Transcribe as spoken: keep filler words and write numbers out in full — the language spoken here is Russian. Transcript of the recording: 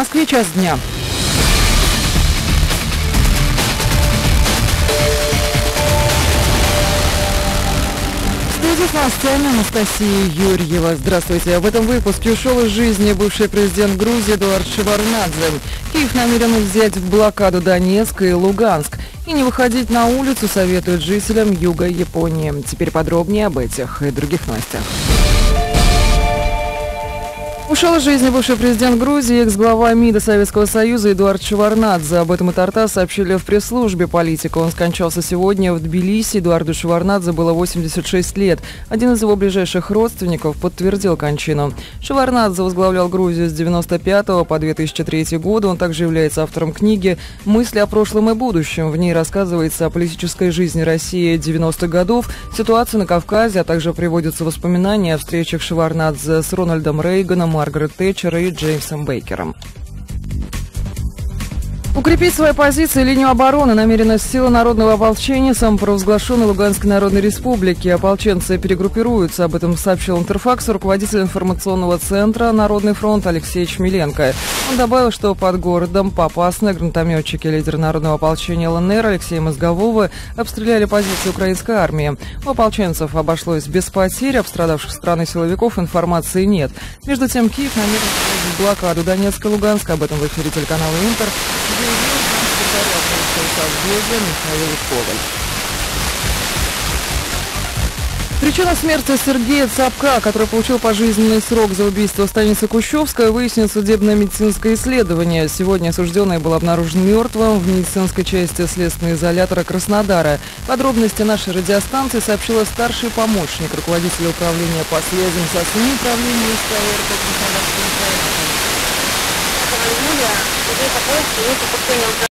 Москве час дня. Здесь на сцене Анастасия Юрьева. Здравствуйте. В этом выпуске ушел из жизни бывший президент Грузии Эдуард Шеварнадзе. Киев намерен взять в блокаду Донецк и Луганск. И не выходить на улицу советуют жителям юга Японии. Теперь подробнее об этих и других новостях. Ушел из жизни бывший президент Грузии, экс-глава МИДа Советского Союза Эдуард Шеварнадзе. Об этом и Тарта сообщили в пресс-службе политика. Он скончался сегодня в Тбилиси. Эдуарду Шеварнадзе было восемьдесят шесть лет. Один из его ближайших родственников подтвердил кончину. Шеварнадзе возглавлял Грузию с девяносто пятого по две тысячи третий годы. Он также является автором книги «Мысли о прошлом и будущем». В ней рассказывается о политической жизни России девяностых годов, ситуации на Кавказе, а также приводятся воспоминания о встречах Шеварнадзе с Рональдом Рейганом, Маргарет Тэтчер и Джеймсом Бейкером. Укрепить свои позиции и линию обороны намерена сила народного ополчения самопровозглашенной Луганской Народной Республики. Ополченцы перегруппируются. Об этом сообщил Интерфаксу руководитель информационного центра «Народный фронт» Алексей Чмиленко. Он добавил, что под городом Попасное гранатометчики лидера народного ополчения ЛНР Алексея Мозгового обстреляли позиции украинской армии. У ополченцев обошлось без потерь, обстрадавших страны силовиков информации нет. Между тем, Киев намерен ввести блокаду Донецка и Луганска. Об этом в эфире телеканала «Интер» Причина смерти Сергея Цапка, который получил пожизненный срок за убийство станицы Кущевская, выяснит судебно-медицинское исследование. Сегодня осужденный был обнаружен мертвым в медицинской части следственного изолятора Краснодара. Подробности нашей радиостанции сообщила старший помощник руководителя управления по связям со СМИ управления СКР Краснодарского края.